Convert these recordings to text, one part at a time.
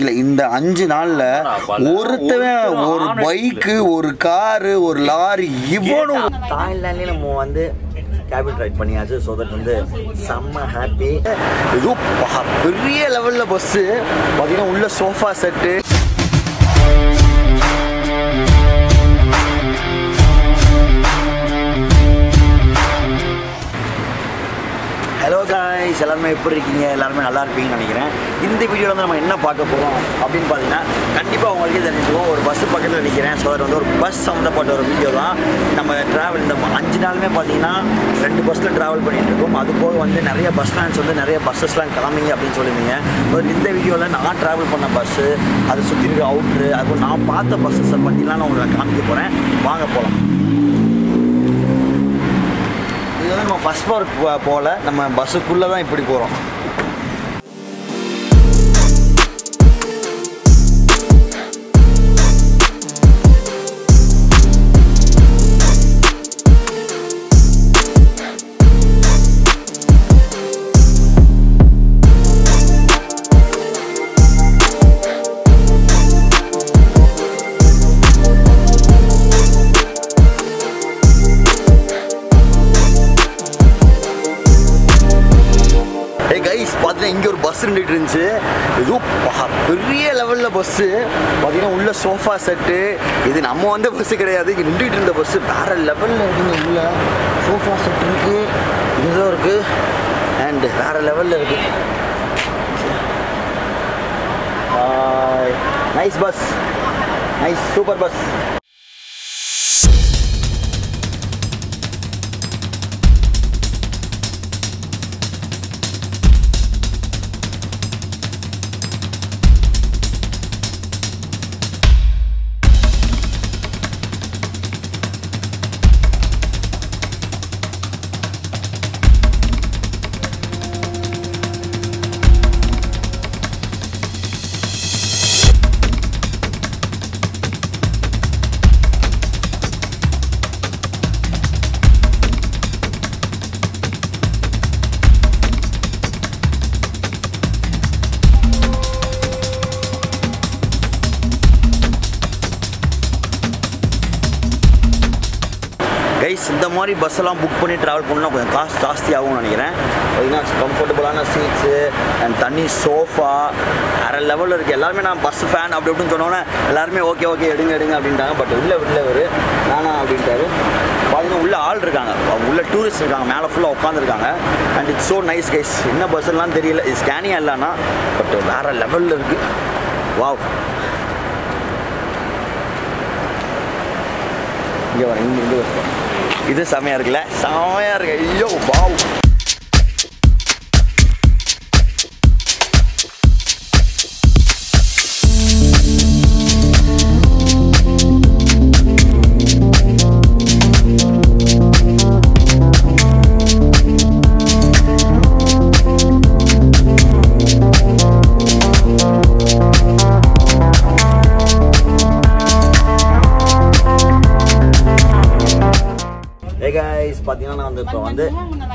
இல்ல இந்த 5 நாள்ல ஒருத்தவன் ஒரு பைக் ஒரு கார் ஒரு லாரி இவனும் தாய்லாந்துல நம்ம வந்து கேபின் ரைட் பண்ணியாச்சு. சோ தட் வந்து செம்ம ஹாப்பி. இது பெரிய லெவல்ல பஸ் பாத்தீங்கன்னா உள்ள சோஃபா செட் எல்லாருமே எப்படி இருக்கீங்க? எல்லாருமே நல்லா இருப்பீங்கன்னு நினைக்கிறேன். இந்த வீடியோவில் வந்து நம்ம என்ன பார்க்க போகிறோம் அப்படின்னு பார்த்தீங்கன்னா கண்டிப்பாக அவங்களுக்கே தெரிஞ்சுக்குவோம். ஒரு பஸ் பக்கத்தில் நிற்கிறேன். ஸோ அது வந்து ஒரு பஸ் சம்மந்தப்பட்ட ஒரு வீடியோ தான். நம்ம ட்ராவல் இந்த 5 நாளுமே பார்த்தீங்கன்னா 2 பஸ்ஸில் ட்ராவல் பண்ணிகிட்டு இருக்கோம். அதுபோக வந்து நிறைய பஸ் ஸ்டாண்ட்ஸ் வந்து நிறைய பஸ்ஸஸ்லாம் கிளம்பிங்க அப்படின்னு சொல்லியிருந்தீங்க. ஸோ இந்த வீடியோவில் நான் ட்ராவல் பண்ண பஸ்ஸு, அதை சுற்றி இருக்க அவுட்ரு, அதுவும் நான் பார்த்த பஸ்ஸஸை பற்றிலாம் நான் உங்களுக்கு காமிக்க போகிறேன். வாங்க போகலாம். நம்ம ஃபர்ஸ்ட் ஃப்ளோர் போகல, நம்ம பஸ்ஸுக்குள்ளே தான் இப்படி போகிறோம். இங்கே ஒரு பஸ் நின்றுட்டு இருந்துச்சு. இது பெரிய லெவலில் பஸ்ஸு பார்த்தீங்கன்னா உள்ள சோஃபா செட்டு. இது நம்ம வந்து பஸ்ஸு கிடையாது, இங்கே நின்றுட்டு இருந்த பஸ்ஸு வேறு லெவலில் இருக்குங்க. உள்ள சோஃபா செட் இருக்குது, இதுதான் இருக்குது, அண்டு வேறு லெவலில் இருக்குது. Nice bus, nice super bus. இந்த மாதிரி பஸ்ஸெல்லாம் புக் பண்ணி ட்ராவல் பண்ணால் கொஞ்சம் காசு ஜாஸ்தி ஆகும்னு நினைக்கிறேன். பார்த்தீங்கன்னா கம்ஃபர்டபுளான சீட்ஸு அண்ட் தண்ணி சோஃபா வேறு லெவலில் இருக்குது. எல்லாருமே நான் பஸ் ஃபேன் அப்படி அப்படின்னு சொன்னோன்னே எல்லாருமே ஓகே ஓகே எடுங்க எடுங்க அப்படின்ட்டாங்க. பட் உள்ளே உள்ளவர் நானா அப்படின்ட்டாரு. பார்த்தீங்கன்னா உள்ளே ஆள் இருக்காங்க, உள்ளே டூரிஸ்ட் இருக்காங்க, மேலே ஃபுல்லாக உட்காந்துருக்காங்க. And it's so nice guys. என்ன பஸ்ஸெல்லாம் தெரியல, இது ஸ்கேனியா இல்லைன்னா பட் வேறு லெவலில் இருக்குது. வாவ். இங்கே வரேன், இங்கே இங்கே வரும். இது செமையாக இருக்குல்ல, செமையாக இருக்கு. ஐயோ வாவ். பார்த்தீங்கன்னா நான் வந்து இப்போ வந்து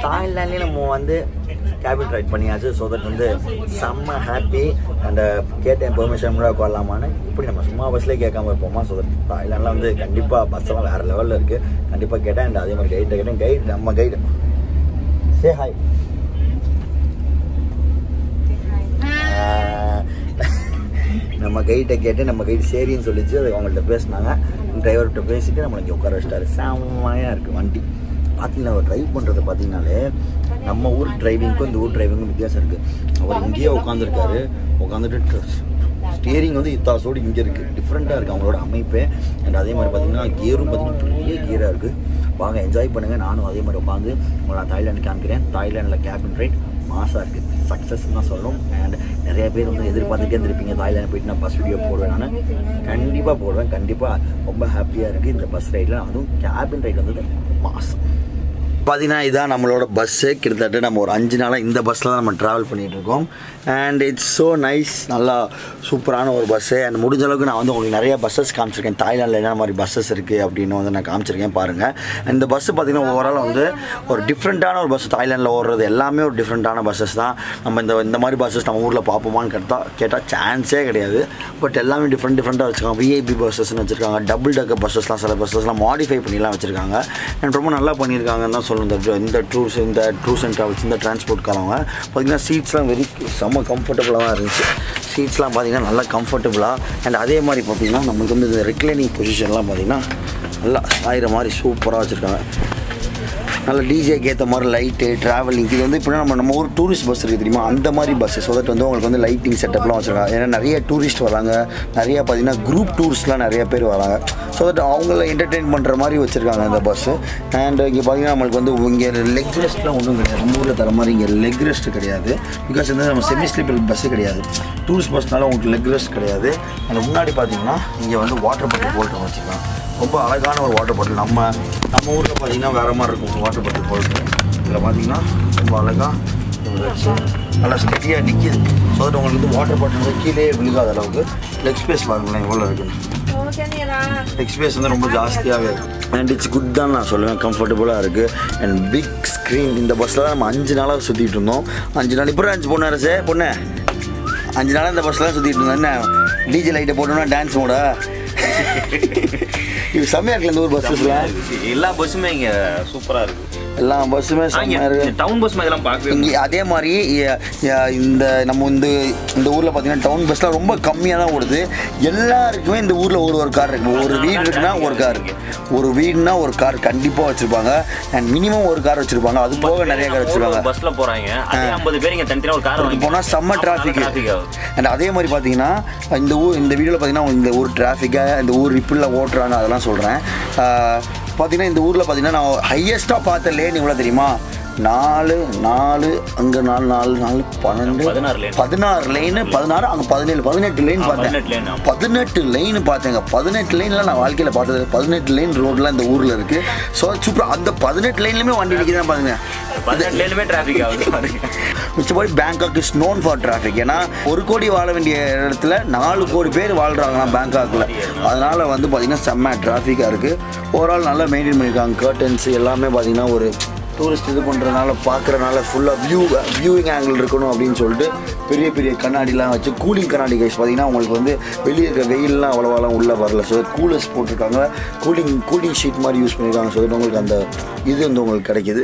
தாய்லாந்துலேயே நம்ம வந்து கேபின் ரைட் பண்ணியாச்சு. ஸோ தட் வந்து செம்ம ஹாப்பி. அண்ட் கேட்டேன் பெர்மிஷன் கூட கொள்ளலாமான்னு. இப்படி நம்ம சும்மா பஸ்லேயே கேட்காம இருப்போமா? ஸோ தட் தாய்லாண்டில் வந்து கண்டிப்பாக பஸ்ஸெல்லாம் வேறு லெவலில் இருக்குது. கண்டிப்பாக கேட்டேன். அண்ட் அதே மாதிரி கைட்டை கேட்டேன். கைட் நம்ம கைடு சே ஹாய். நம்ம கைட்டை கேட்டு நம்ம கைடு சரின்னு சொல்லிச்சு. அது அவங்கள்ட்ட பேசினாங்க, டிரைவர்கிட்ட பேசிட்டு நம்மளை இங்கே உட்கார வச்சிட்டாரு. செம்மையாக இருக்குது வண்டி. பார்த்தீங்கன்னா அவர் ட்ரைவ் பண்ணுறது பார்த்தீங்கன்னாலே நம்ம ஊர் டிரைவிங்க்கும் இந்த ஊர் டிரைவிங்கும் வித்தியாசம் இருக்குது. அவர் இங்கேயே உட்காந்துருக்காரு. உட்காந்துட்டு ஸ்டியரிங் வந்து இத்தாசோடு இங்கே இருக்குது, டிஃப்ரெண்ட்டாக இருக்குது அவங்களோட அமைப்பு. அண்ட் அதே மாதிரி பார்த்தீங்கன்னா கியரும் பார்த்தீங்கன்னா பெரிய கியராக இருக்குது. வாங்க என்ஜாய் பண்ணுங்கள். நானும் அதே மாதிரி உட்காந்து உங்களை நான் தாய்லாண்டு காமிக்கிறேன். தாய்லாண்டில் கேபின் ரைட் மாசாக இருக்குது, சக்ஸஸ் தான் சொல்லணும். அண்ட் நிறைய பேர் வந்து எதிர்பார்த்துட்டே இருந்திருப்பீங்க தாய்லாந்து போய்ட்டு நான் பஸ் வீடியோ போடுவேன். நான் கண்டிப்பாக போடுவேன். கண்டிப்பாக ரொம்ப ஹாப்பியாக இருக்குது இந்த பஸ் ரைடில். அதுவும் கேபின் ரைட் வந்து மாசம். பார்த்தீங்கன்னா இதுதான் நம்மளோட பஸ்ஸு. கிட்டத்தட்ட நம்ம ஒரு 5 நாளாக இந்த பஸ்ஸில் தான் நம்ம ட்ராவல் பண்ணிகிட்ருக்கோம். அண்ட் இட்ஸ் ஸோ நைஸ், நல்லா சூப்பரான ஒரு பஸ்ஸு. அண்ட் முடிஞ்ச அளவுக்கு நான் வந்து உங்களுக்கு நிறைய பஸ்ஸஸ் காமிச்சிருக்கேன், தாய்லாண்டில் என்ன மாதிரி பஸ்ஸஸ் இருக்குது அப்படின்னு வந்து நான் காமிச்சிருக்கேன் பாருங்கள். இந்த பஸ்ஸு பார்த்திங்கன்னா ஓவரால் வந்து ஒரு டிஃப்ரெண்ட்டான ஒரு பஸ், தாய்லாண்டில் ஓடுறது எல்லாமே ஒரு டிஃப்ரெண்ட்டான பஸ்ஸஸ் தான். நம்ம இந்த மாதிரி பஸ்ஸஸ் நம்ம ஊரில் பார்ப்போமான்னு கேட்டால் சான்ஸே கிடையாது. பட் எல்லாமே டிஃப்ரெண்ட்டாக வச்சுருக்காங்க. விஐபி பஸ்ஸஸ்ன்னு வச்சுருக்காங்க, டபுள் டக்கர் பஸ்ஸஸ்லாம், சில பஸ்ஸஸ்லாம் மாடிஃபை பண்ணிலாம் வச்சுருக்காங்க. அண்ட் ரொம்ப நல்லா பண்ணியிருக்காங்கன்னு தான் சொல்லுங்கள். இந்த டூர்ஸ் அண்ட் ட்ராவல்ஸ், இந்த டிரான்ஸ்போர்ட்காரவங்க பார்த்திங்கன்னா சீட்ஸ்லாம் வெரி செம்ம கம்ஃபர்டபுளாக தான் இருந்துச்சு. சீட்ஸ்லாம் பார்த்திங்கன்னா நல்லா கம்ஃபர்டபுளாக. அண்ட் அதே மாதிரி பார்த்திங்கன்னா நம்மளுக்கு வந்து இந்த ரெக்ளைனிங் பொசிஷன்லாம் பார்த்திங்கன்னா நல்லா சாயிற மாதிரி சூப்பராக வச்சுருக்காங்க. நல்லா டிஜேக்கு ஏற்ற மாதிரி லைட்டு, ட்ராவலிங், இது வந்து இப்படின்னா நம்ம ஒரு டூரிஸ்ட் பஸ் இருக்குது தெரியுமா, அந்த மாதிரி பஸ்ஸு. ஸோ தட் வந்து உங்களுக்கு வந்து லைட்டிங் செட்டப்லாம் வச்சுருக்காங்க. ஏன்னா நிறைய டூரிஸ்ட் வராங்க, நிறையா பார்த்திங்கன்னா குரூப் டூர்ஸ்லாம் நிறைய பேர் வராங்க. ஸோ தட் அவங்கள என்டர்டெயின் பண்ணுற மாதிரி வச்சுருக்காங்க இந்த பஸ்ஸு. அண்ட் இங்கே பார்த்திங்கன்னா நம்மளுக்கு வந்து இங்கே லெக் ரெஸ்ட்லாம் ஒன்றும் கிடையாது, நம்ம ஊரில் தர மாதிரி இங்கே லெக் ரெஸ்ட் கிடையாது. பிகாஸ் வந்து நம்ம செமி ஸ்லீப்பர் பஸ்ஸு கிடையாது, டூரிஸ்ட் பஸ்னால உங்களுக்கு லெக் ரெஸ்ட் கிடையாது. அதில் முன்னாடி பார்த்திங்கன்னா இங்கே வந்து வாட்டர் பாட்டில் போல்ட்டு வச்சுக்கலாம். ரொம்ப அழகான ஒரு வாட்டர் பாட்டில். நம்ம ஊரில் பார்த்திங்கன்னா வேறு மாதிரி இருக்கும் வாட்டர் பாட்டில் போல்ட்டு. இதில் பார்த்திங்கன்னா ரொம்ப அழகாக நல்லா ஸ்டெடியாக நிற்கிது. ஸோ தட் உங்களுக்கு வந்து வாட்டர் பாட்டில் வந்து கீழே விழுகாத அளவுக்கு லெக் ஸ்பேஸ் பாருங்களேன் எவ்வளோ இருக்குன்னு. லெக் ஸ்பேஸ் வந்து ரொம்ப ஜாஸ்தியாகவே இருக்குது. அண்ட் இட்ஸ் குட் தான் நான் சொல்லுவேன், கம்ஃபர்டபுளாக இருக்குது. And big screen. இந்த பஸ்ஸில் தான் நம்ம 5 நாளாக சுற்றிட்டு இருந்தோம். 5 நாள் இப்போ 5 பொண்ணு சார் பொண்ணு 5 நாளாக இந்த பஸ்ஸில் தான் சுற்றிட்டு இருந்தோம். என்ன டிஜே லைட்டை போட்டோம்னா டான்ஸ் மோட இது செம்மையாக இருக்குல்ல. இந்த ஒரு பஸ்ஸில் எல்லா பஸ்ஸுமே இங்கே சூப்பராக இருக்குது. எல்லா பஸ்ஸுமே டவுன் பஸ் மாதிரிலாம் பார்க்குறோம். இங்கே அதே மாதிரி இந்த ஊரில் பார்த்தீங்கன்னா டவுன் பஸ்லாம் ரொம்ப கம்மியாக தான் ஓடுது. எல்லாருக்குமே இந்த ஊரில் ஒரு கார் இருக்குது. ஒரு வீடு இருக்குன்னா ஒரு கார் இருக்குது, ஒரு வீடுனா ஒரு கார் கண்டிப்பாக வச்சுருப்பாங்க. அண்ட் மினிமம் ஒரு கார் வச்சுருப்பாங்க, அது போக நிறைய கார் வச்சுருப்பாங்க. பஸ்ஸில் போகிறாங்க 50 பேர் இங்கே தனித்தனியாக ஒரு கார் போனால் செம்ம டிராஃபிக். அண்ட் அதே மாதிரி பார்த்தீங்கன்னா இந்த வீடியோவில் பார்த்தீங்கன்னா இந்த ஊர் டிராஃபிக்கை, இந்த ஊர் இப்படிலாம் ஓட்டுறாங்க அதெல்லாம் சொல்கிறேன். பார்த்தீங்கன்னா இந்த ஊரில் பார்த்தீங்கன்னா நான் ஹையஸ்ட்டாக பார்த்த லேன் எவ்வளோ தெரியுமா? 4 அங்கே 4 12 16 லைனு 16 அங்கே 17 18 லைன் பார்த்தேன். 18 லைன் பார்த்தேங்க. 18 லைன்லாம் நான் வாழ்க்கையில் பார்த்தது. 18 லைன் ரோடெலாம் இந்த ஊரில் இருக்குது. ஸோ சூப்பராக அந்த 18 லைன்லேயுமே வண்டி நிற்கிதான் பாருங்க. 18 லைனுமே டிராஃபிக் ஆகுது. மிச்சபடி Bangkok is known for traffic. ஏன்னா 1 கோடி வாழ வேண்டிய இடத்துல 4 கோடி பேர் வாழ்கிறாங்கன்னா பேங்காக்கில். அதனால் வந்து பார்த்திங்கன்னா செம்ம டிராஃபிக்காக இருக்குது. ஓவரால் நல்லா மெயின்டைன் பண்ணியிருக்காங்க. கர்டன்ஸ் எல்லாமே பார்த்திங்கன்னா ஒரு டூரிஸ்ட் இது பண்ணுறதுனால பார்க்குறதுனால ஃபுல்லாக வியூவிங் ஆங்கிள் இருக்கணும் அப்படின்னு சொல்லிட்டு பெரிய பெரிய கண்ணாடிலாம் வச்சு கூலிங் கண்ணாடி கைஸ். பார்த்திங்கன்னா உங்களுக்கு வந்து வெளியே இருக்க வெயிலெலாம் அவ்வளோவாலாம் உள்ளே வரல. ஸோ கூலர்ஸ் போட்டிருக்காங்க, கூலிங் ஷீட் மாதிரி யூஸ் பண்ணியிருக்காங்க. ஸோ உங்களுக்கு அந்த இது வந்து உங்களுக்கு கிடைக்கிது.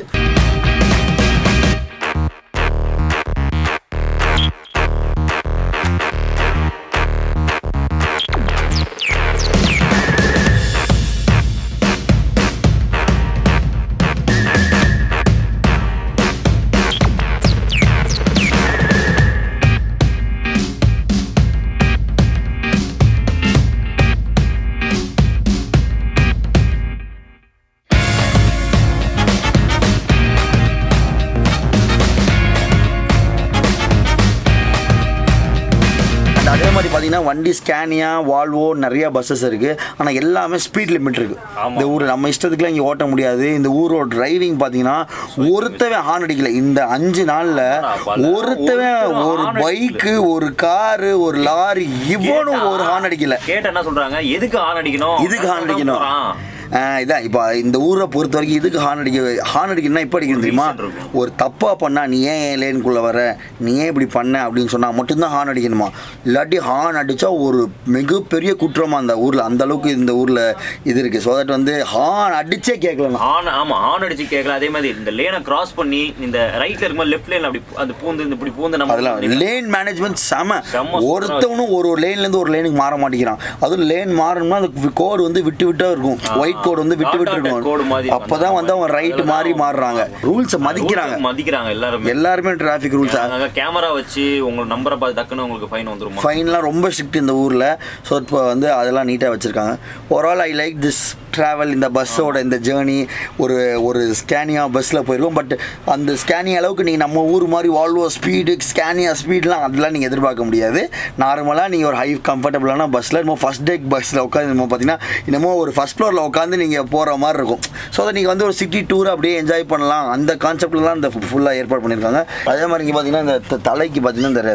பார்த்தீங்கன்னா வண்டி ஸ்கேனியா, வால்வோ, நிறையா பஸ்ஸஸ் இருக்குது. ஆனால் எல்லாமே ஸ்பீட் லிமிட் இருக்குது. இந்த ஊர் நம்ம இஷ்டத்துக்குலாம் இங்கே ஓட்ட முடியாது. இந்த ஊரோட டிரைவிங் பார்த்தீங்கன்னா ஒருத்தவே ஹார்ன் அடிக்கல. இந்த 5 நாளில் ஒருத்தவே ஒரு பைக்கு, ஒரு காரு, ஒரு லாரி, இவனும் ஒரு ஹார்ன் அடிக்கல. கேட்ட என்ன சொல்கிறாங்க, எதுக்கு ஹார்ன் அடிக்கணும், இதுக்கு ஹார்ன் அடிக்கணும். இதான் இப்போ இந்த ஊரை பொறுத்த வரைக்கும் இதுக்கு ஹார்ன் அடிக்கணும்னா இப்போ அடிக்கணும் தெரியுமா? ஒரு தப்பாக பண்ணால் நீ ஏன் லேனுக்குள்ளே வர, நீ ஏன் இப்படி பண்ண அப்படின்னு சொன்னால் மட்டும்தான் ஹார்ன் அடிக்கணுமா. இல்லாட்டி ஹார்ன் அடித்தா ஒரு மிகப்பெரிய குற்றமாக அந்த ஊரில். அந்தளவுக்கு இந்த ஊரில் இது இருக்குது. ஸோ தட் வந்து ஹார்ன் அடித்தே கேட்கலாம். ஹார்ன் அடித்து கேட்கலாம். அதே மாதிரி இந்த லேனை கிராஸ் பண்ணி இந்த ரைட்டில் இருக்கும்போது லெஃப்ட் லேன் அப்படி அந்த பூந்து நம்ம அதெல்லாம் லேன் மேனேஜ்மெண்ட் செம. ஒருத்தவனும் ஒரு லேன்லேருந்து ஒரு லேனுக்கு மாற மாட்டேங்கிறான். அதுவும் லேன் மாறணும்னா அந்த கோடு வந்து விட்டு இருக்கும். கோடு வந்து விட்டு இருக்கும். அப்பதான் வந்து அவங்க ரைட் மாதிரி மாறுறாங்க. ரூல்ஸ் மதிக்கிறாங்க எல்லாருமே. டிராஃபிக் ரூல்ஸ் கேமரா வச்சு உங்க நம்பரை பார்த்து டக்குன்னு உங்களுக்கு ஃபைன் வந்துரும். ஃபைன்லாம் ரொம்ப ஸ்ட்ரிக்ட் இந்த ஊர்ல. சோ இப்போ வந்து அதெல்லாம் நீட்டா வச்சிருக்காங்க. Overall I like this travel in the bus or in the journey or Scania bus la poiruvom but on the Scania அளவுக்கு நீ நம்ம ஊர் மாதிரி Volvo speed Scania speed லாம் அதெல்லாம் நீ எதிர்பார்க்க முடியாது நார்மலா நீ ஒரு ஹை கம்ஃபர்ட்டபிளான busல நம்ம ஃபர்ஸ்ட் டே busல உட்கார்ந்து நம்ம பாத்தீனா இன்னமோ ஒரு ஃபர்ஸ்ட் floorல உட்கார்ந்து நீங்க போற மாதிரி இருக்கும் சோ அத நீ வந்து ஒரு சிட்டி டூர் அப்படியே என்ஜாய் பண்ணலாம் அந்த கான்செப்ட்ல தான் இந்த ஃபுல்லா ஏற்பாடு பண்ணிருக்காங்க அதே மாதிரி இங்க பாத்தீனா இந்த தலைக்கு பாத்தீனா இந்த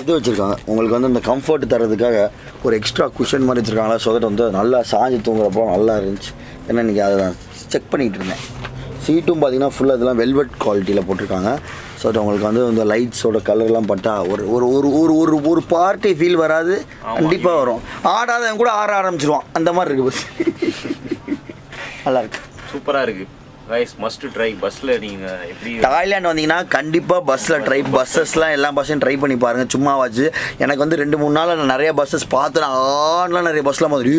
இது வச்சிருக்காங்க உங்களுக்கு வந்து இந்த கம்ஃபர்ட் தரதுக்காக ஒரு எக்ஸ்ட்ரா குஷன் மாதிரி வச்சிருக்காங்களா சோதட் வந்து நல்லா சாஞ்சி தூங்குறப்போ நல்லா இருந்துச்சு ஏன்னா இன்னைக்கு அதை நான் செக் பண்ணிட்டு இருந்தேன் சீட்டும் பார்த்தீங்கன்னா ஃபுல்லாக இதெல்லாம் வெல்வெட் குவாலிட்டியில் போட்டிருக்காங்க ஸோ உங்களுக்கு வந்து இந்த லைட்ஸோட கலர்லாம் பட்டா ஒரு ஒரு ஒரு ஒரு ஒரு ஒரு பார்ட்டி ஃபீல் வராது கண்டிப்பாக வரும் ஆடாதவங்க கூட ஆட ஆரம்பிச்சிருவான் அந்த மாதிரி இருக்குது பஸ் நல்லா இருக்கு சூப்பராக இருக்குது guys must try busல நீங்க எப்படி தாய்லாந்து வந்தீங்கன்னா கண்டிப்பா busல try bussesலாம் எல்லா பஸ்ஸையும் try பண்ணி பாருங்க சும்மாவாச்சு எனக்கு வந்து 2-3 நாளா நான் நிறைய buses பார்த்தேன் ஆன்ல நிறைய busலாம் மாதிரி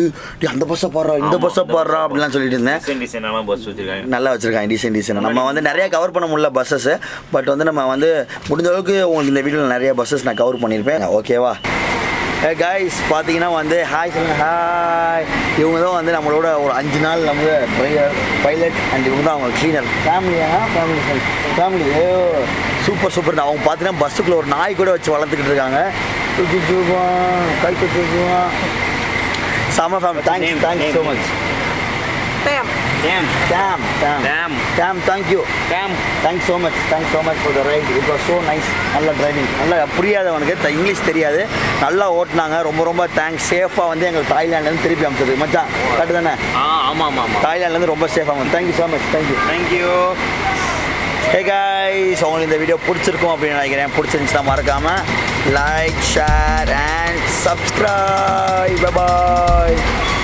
அந்த பஸ் பாறா இந்த பஸ் பாறா அப்படிலாம் சொல்லிட்டு இருந்தேன் டிசைன் டிசைனான பஸ் வச்சிருக்காங்க நல்லா வச்சிருக்காங்க டிசைன் டிசைனா நம்ம வந்து நிறைய கவர் பண்ண முடியல buses பட் வந்து நம்ம வந்து முடிஞ்ச அளவுக்கு உங்களுக்கு இந்த வீடியோல நிறைய buses நான் கவர் பண்ணிருப்பேன் ஓகேவா Hey guys, பாத்தீங்கன்னா வந்து ஹாய் சொல்லுங்க ஹாய் இவங்க தான் வந்து நம்மளோட ஒரு 5 நாள் நம்ம டிரைவர் பைலட் அண்ட் இவங்க தான் அவங்க கிளீனர் ஃபேமிலி சூப்பர் சூப்பர் நான் அவங்க பார்த்தீங்கன்னா பஸ்ஸுக்குள்ள ஒரு நாய் கூட வச்சு வளர்த்துக்கிட்டு இருக்காங்க கை குத்துவா சாம family thanks thanks so much டேம் டேம் டேம் டேம் டேம் தேங்க் யூ டேம் thanks so much for the ride it was so nice நல்ல டிரைவிங் நல்லா புரியாதவனுக்கு இங்கிலீஷ் தெரியாது நல்லா ஓட்டினாங்க ரொம்ப ரொம்ப தேங்க்ஸ் சேஃபாக வந்து எங்களுக்கு தாய்லாண்ட்லேருந்து திருப்பி அமைச்சது மச்சான் கரெக்டு தானே ஆமாம் ஆமாம் தாய்லாண்ட்லேருந்து ரொம்ப சேஃபாக வந்து thank you so much thank you hey guys உங்களுக்கு இந்த வீடியோ பிடிச்சிருக்கும் அப்படின்னு நினைக்கிறேன் பிடிச்சிருந்துச்சுன்னா மறக்காமல் like share and subscribe bye